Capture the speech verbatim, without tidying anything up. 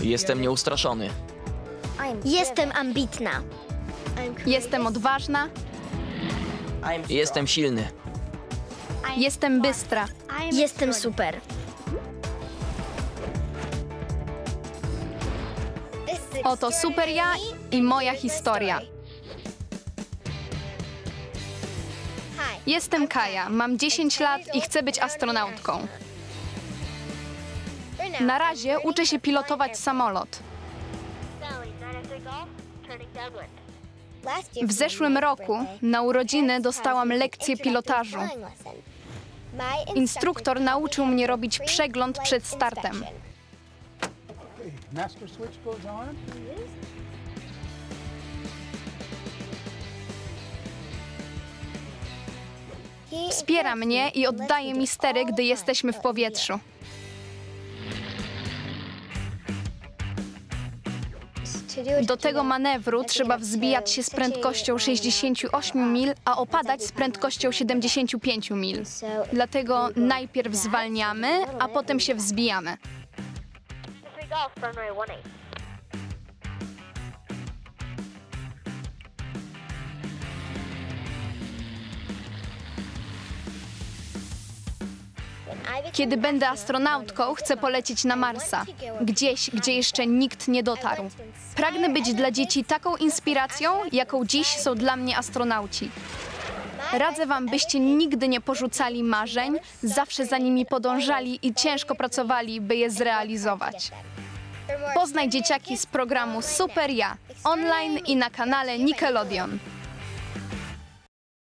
Jestem nieustraszony. Jestem ambitna. Jestem odważna. Jestem silny. Jestem bystra. Jestem super. Oto Super Ja i moja historia. Jestem Kaja, mam dziesięć lat i chcę być astronautką. Na razie uczę się pilotować samolot. W zeszłym roku na urodziny dostałam lekcję pilotażu. Instruktor nauczył mnie robić przegląd przed startem. Wspiera mnie i oddaje mi stery, gdy jesteśmy w powietrzu. Do tego manewru trzeba wzbijać się z prędkością sześćdziesięciu ośmiu mil, a opadać z prędkością siedemdziesięciu pięciu mil. Dlatego najpierw zwalniamy, a potem się wzbijamy. Kiedy będę astronautką, chcę polecieć na Marsa, gdzieś, gdzie jeszcze nikt nie dotarł. Pragnę być dla dzieci taką inspiracją, jaką dziś są dla mnie astronauci. Radzę wam, byście nigdy nie porzucali marzeń, zawsze za nimi podążali i ciężko pracowali, by je zrealizować. Poznaj dzieciaki z programu Super Ja! Online i na kanale Nickelodeon.